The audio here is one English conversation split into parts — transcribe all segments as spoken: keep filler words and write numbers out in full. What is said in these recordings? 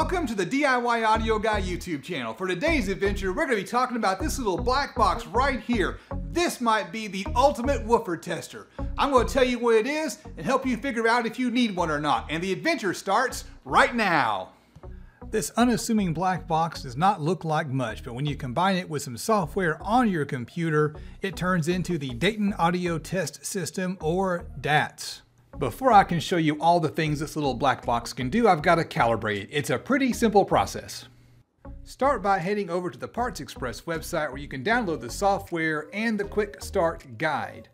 Welcome to the D I Y Audio Guy YouTube channel. For today's adventure, we're going to be talking about this little black box right here. This might be the ultimate woofer tester. I'm going to tell you what it is and help you figure out if you need one or not. And the adventure starts right now. This unassuming black box does not look like much, but when you combine it with some software on your computer, it turns into the Dayton Audio Test System, or D A T S. Before I can show you all the things this little black box can do, I've got to calibrate it. It's a pretty simple process. Start by heading over to the Parts Express website where you can download the software and the quick start guide.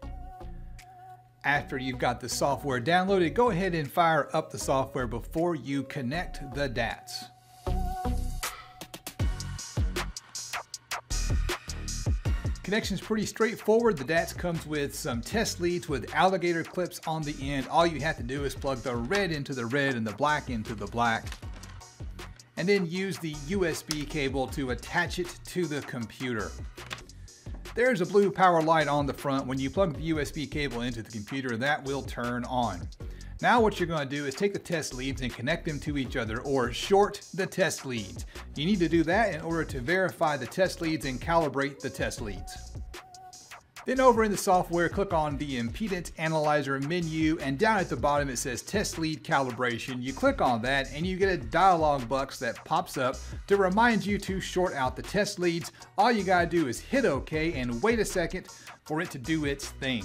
After you've got the software downloaded, go ahead and fire up the software before you connect the D A T S. Connection's pretty straightforward. The D A T S comes with some test leads with alligator clips on the end. All you have to do is plug the red into the red and the black into the black. And then use the U S B cable to attach it to the computer. There's a blue power light on the front. When you plug the U S B cable into the computer, that will turn on. Now what you're going to do is take the test leads and connect them to each other, or short the test leads. You need to do that in order to verify the test leads and calibrate the test leads. Then over in the software, click on the impedance analyzer menu, and down at the bottom it says test lead calibration. You click on that and you get a dialog box that pops up to remind you to short out the test leads. All you gotta do is hit OK and wait a second for it to do its thing.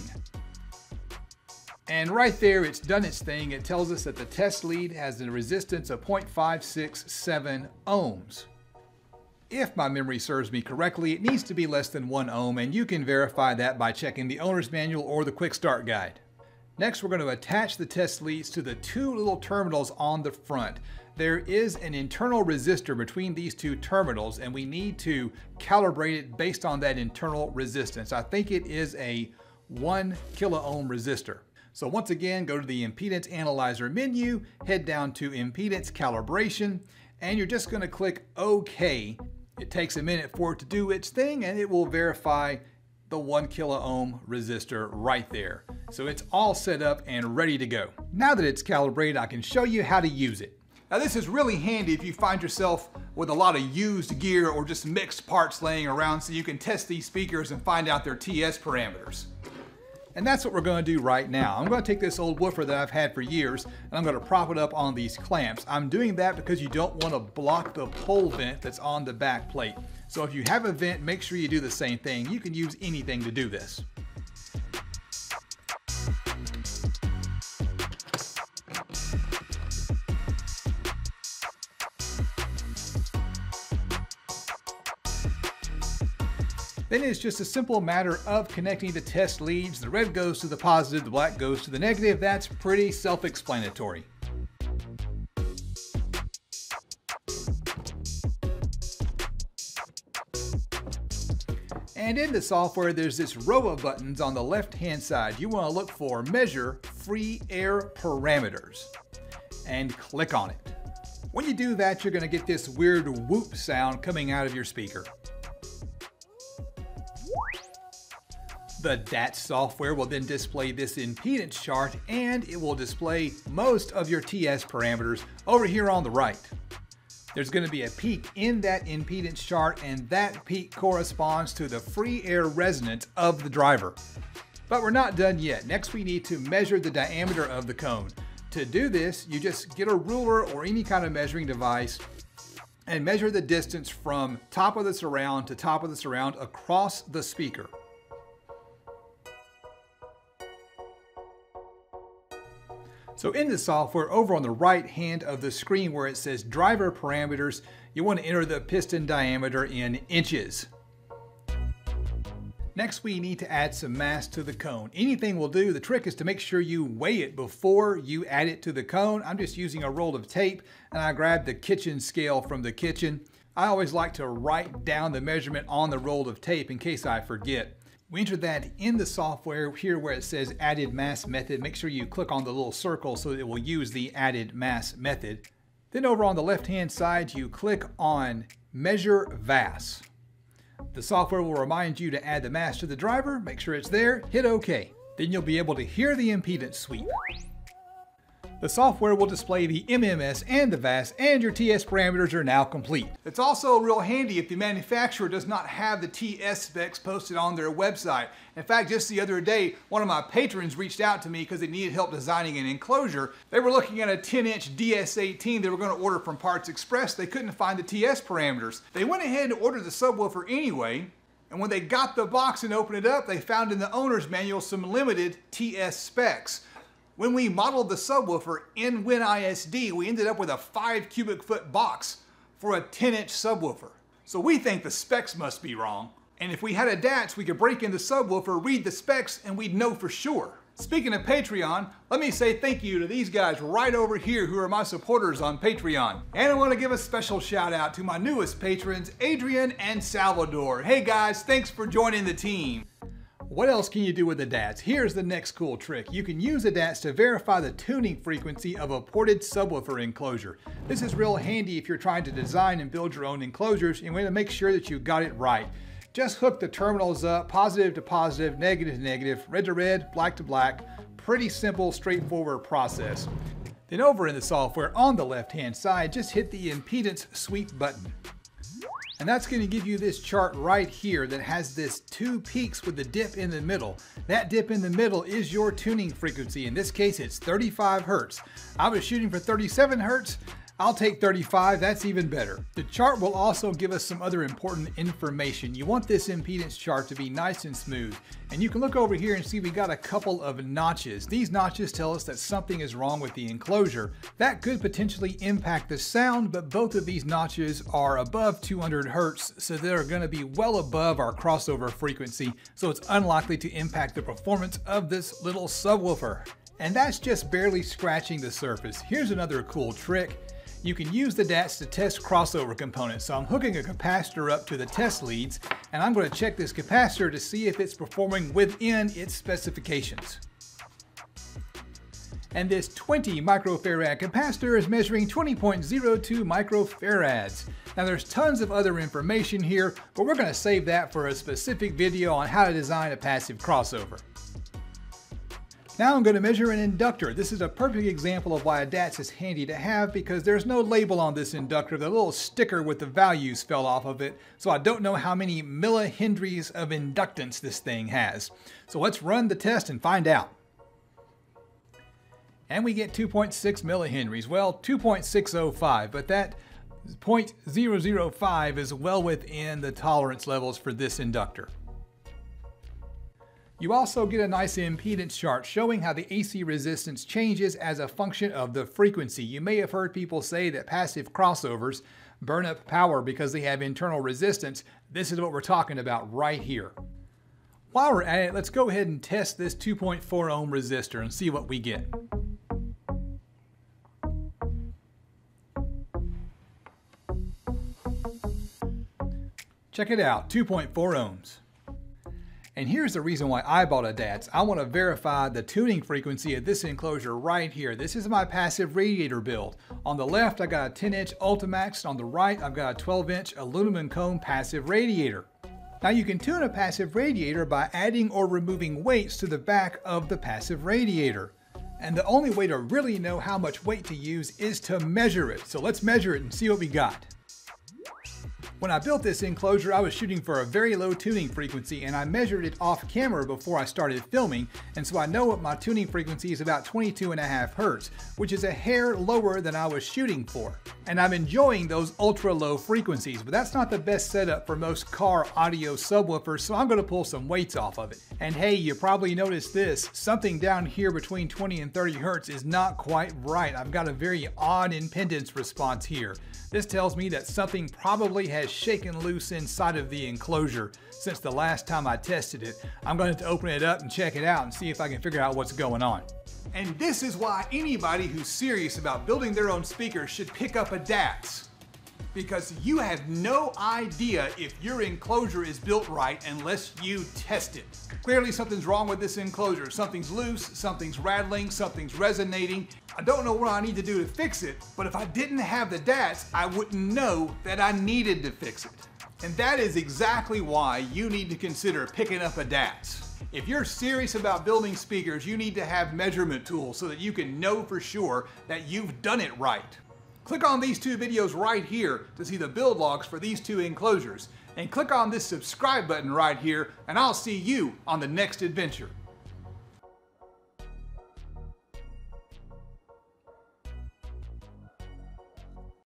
And right there, it's done its thing. It tells us that the test lead has a resistance of zero point five six seven ohms. If my memory serves me correctly, it needs to be less than one ohm, and you can verify that by checking the owner's manual or the quick start guide. Next, we're going to attach the test leads to the two little terminals on the front. There is an internal resistor between these two terminals, and we need to calibrate it based on that internal resistance. I think it is a one kilo ohm resistor. So once again, go to the impedance analyzer menu, head down to impedance calibration, and you're just going to click OK. It takes a minute for it to do its thing, and it will verify the one kilo ohm resistor right there. So it's all set up and ready to go. Now that it's calibrated, I can show you how to use it. Now this is really handy if you find yourself with a lot of used gear or just mixed parts laying around, so you can test these speakers and find out their T S parameters. And that's what we're going to do right now. I'm going to take this old woofer that I've had for years, and I'm going to prop it up on these clamps. I'm doing that because you don't want to block the pole vent that's on the back plate. So if you have a vent, make sure you do the same thing. You can use anything to do this. Then it's just a simple matter of connecting the test leads. The red goes to the positive, the black goes to the negative. That's pretty self-explanatory. And in the software, there's this row of buttons on the left-hand side. You want to look for Measure Free Air Parameters and click on it. When you do that, you're going to get this weird whoop sound coming out of your speaker. The D A T S software will then display this impedance chart, and it will display most of your T S parameters over here on the right. There's going to be a peak in that impedance chart, and that peak corresponds to the free air resonance of the driver. But we're not done yet. Next, we need to measure the diameter of the cone. To do this, you just get a ruler or any kind of measuring device and measure the distance from top of the surround to top of the surround across the speaker. So in the software, over on the right hand of the screen where it says driver parameters, you want to enter the piston diameter in inches. Next, we need to add some mass to the cone. Anything will do. The trick is to make sure you weigh it before you add it to the cone. I'm just using a roll of tape, and I grabbed the kitchen scale from the kitchen. I always like to write down the measurement on the roll of tape in case I forget. We enter that in the software here where it says added mass method. Make sure you click on the little circle so that it will use the added mass method. Then over on the left-hand side, you click on measure V A S. The software will remind you to add the mass to the driver. Make sure it's there, hit OK. Then you'll be able to hear the impedance sweep. The software will display the M M S and the V A S, and your T S parameters are now complete. It's also real handy if the manufacturer does not have the T S specs posted on their website. In fact, just the other day, one of my patrons reached out to me because they needed help designing an enclosure. They were looking at a ten inch D S eighteen they were going to order from Parts Express. They couldn't find the T S parameters. They went ahead and ordered the subwoofer anyway. And when they got the box and opened it up, they found in the owner's manual some limited T S specs. When we modeled the subwoofer in WinISD, we ended up with a five cubic foot box for a ten inch subwoofer. So we think the specs must be wrong. And if we had a D A T S, we could break in the subwoofer, read the specs, and we'd know for sure. Speaking of Patreon, let me say thank you to these guys right over here who are my supporters on Patreon. And I want to give a special shout out to my newest patrons, Adrian and Salvador. Hey guys, thanks for joining the team. What else can you do with the D A T S? Here's the next cool trick. You can use the D A T S to verify the tuning frequency of a ported subwoofer enclosure. This is real handy if you're trying to design and build your own enclosures and want to make sure that you got it right. Just hook the terminals up, positive to positive, negative to negative, red to red, black to black. Pretty simple, straightforward process. Then over in the software on the left-hand side, just hit the impedance sweep button. And that's going to give you this chart right here that has this two peaks with the dip in the middle. That dip in the middle is your tuning frequency. In this case, it's thirty-five hertz. I was shooting for thirty-seven hertz. I'll take thirty-five, that's even better. The chart will also give us some other important information. You want this impedance chart to be nice and smooth. And you can look over here and see we got a couple of notches. These notches tell us that something is wrong with the enclosure. That could potentially impact the sound, but both of these notches are above two hundred hertz, so they're gonna be well above our crossover frequency, so it's unlikely to impact the performance of this little subwoofer. And that's just barely scratching the surface. Here's another cool trick. You can use the D A T S to test crossover components. So I'm hooking a capacitor up to the test leads, and I'm going to check this capacitor to see if it's performing within its specifications. And this twenty microfarad capacitor is measuring twenty point zero two microfarads. Now there's tons of other information here, but we're going to save that for a specific video on how to design a passive crossover. Now I'm going to measure an inductor. This is a perfect example of why a D A T S is handy to have because there's no label on this inductor. The little sticker with the values fell off of it, so I don't know how many millihenries of inductance this thing has. So let's run the test and find out. And we get two point six millihenries. Well, two point six oh five, but that zero point zero zero five is well within the tolerance levels for this inductor. You also get a nice impedance chart showing how the A C resistance changes as a function of the frequency. You may have heard people say that passive crossovers burn up power because they have internal resistance. This is what we're talking about right here. While we're at it, let's go ahead and test this two point four ohm resistor and see what we get. Check it out, two point four ohms. And here's the reason why I bought a D A T S. I want to verify the tuning frequency of this enclosure right here. This is my passive radiator build. On the left, I got a ten inch Ultimax. On the right, I've got a twelve inch aluminum cone passive radiator. Now you can tune a passive radiator by adding or removing weights to the back of the passive radiator. And the only way to really know how much weight to use is to measure it. So let's measure it and see what we got. When I built this enclosure, I was shooting for a very low tuning frequency and I measured it off camera before I started filming. And so I know what my tuning frequency is about twenty-two and a half hertz, which is a hair lower than I was shooting for. And I'm enjoying those ultra low frequencies, but that's not the best setup for most car audio subwoofers. So I'm going to pull some weights off of it. And hey, you probably noticed this, something down here between twenty and thirty hertz is not quite right. I've got a very odd impedance response here. This tells me that something probably has shaken loose inside of the enclosure since the last time I tested it. I'm going to open it up and check it out and see if I can figure out what's going on. And this is why anybody who's serious about building their own speaker should pick up a D A T S. Because you have no idea if your enclosure is built right unless you test it. Clearly something's wrong with this enclosure. Something's loose, something's rattling, something's resonating. I don't know what I need to do to fix it, but if I didn't have the D A T S, I wouldn't know that I needed to fix it. And that is exactly why you need to consider picking up a D A T S. If you're serious about building speakers, you need to have measurement tools so that you can know for sure that you've done it right. Click on these two videos right here to see the build logs for these two enclosures, and click on this subscribe button right here, and I'll see you on the next adventure.